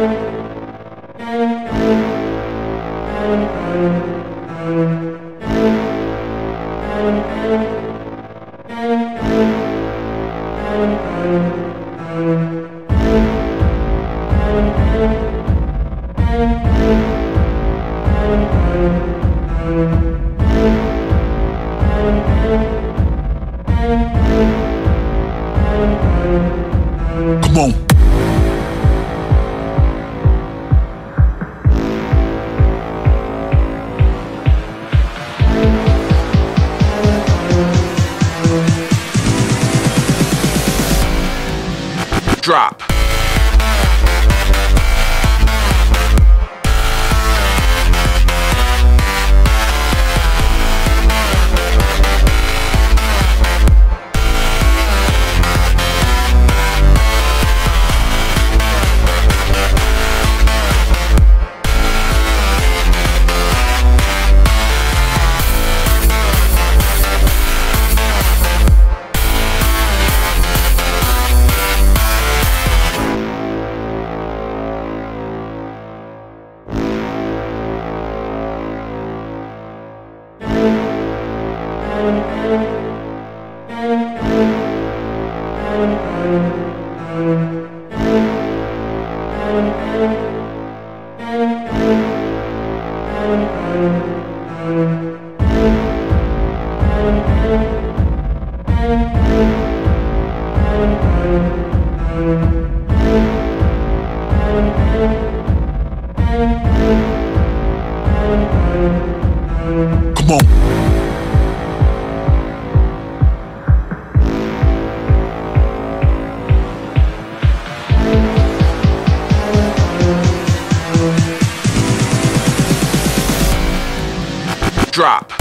Drop. Drop.